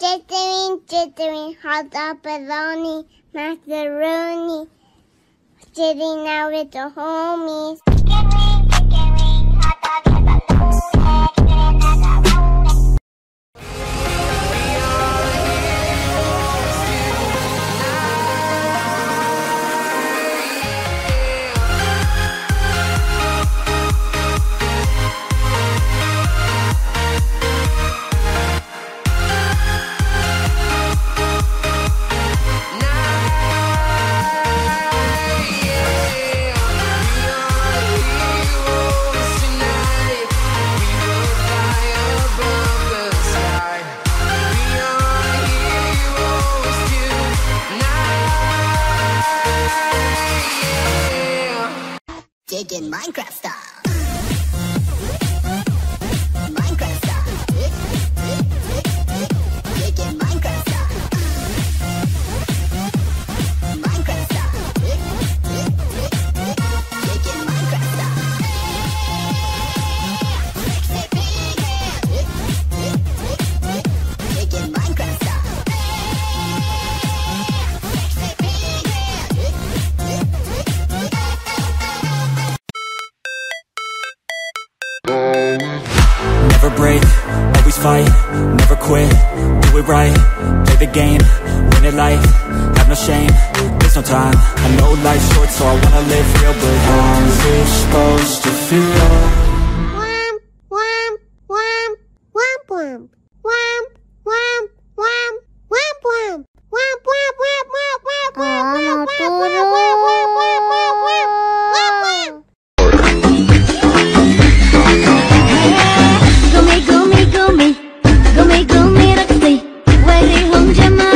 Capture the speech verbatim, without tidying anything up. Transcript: Jittering, jittering, hot dog, bologna, macaroni. Sitting out with the homies. Jittering, jittering, hot dog, bologna. Digging Minecraft style. Minecraft style. Dig, dig, dig, dig. Digging Minecraft style. Minecraft style. Dig, dig, dig, dig. Digging Minecraft style. Pixie piggy. Dig, dig, dig, dig. Digging Minecraft style. Pixie piggy. Dig, dig, dig, dig. Never break, always fight, never quit, do it right, play the game, win it life, have no shame, there's no time, I know life's short so I wanna live real, but how's it supposed to feel? Womp, womp, womp, womp, womp, womp, womp, womp, womp, womp, womp, womp, womp, womp, womp, womp, womp, womp, womp, go me, go me, go me, go me, go me, rock me, where home, Jama.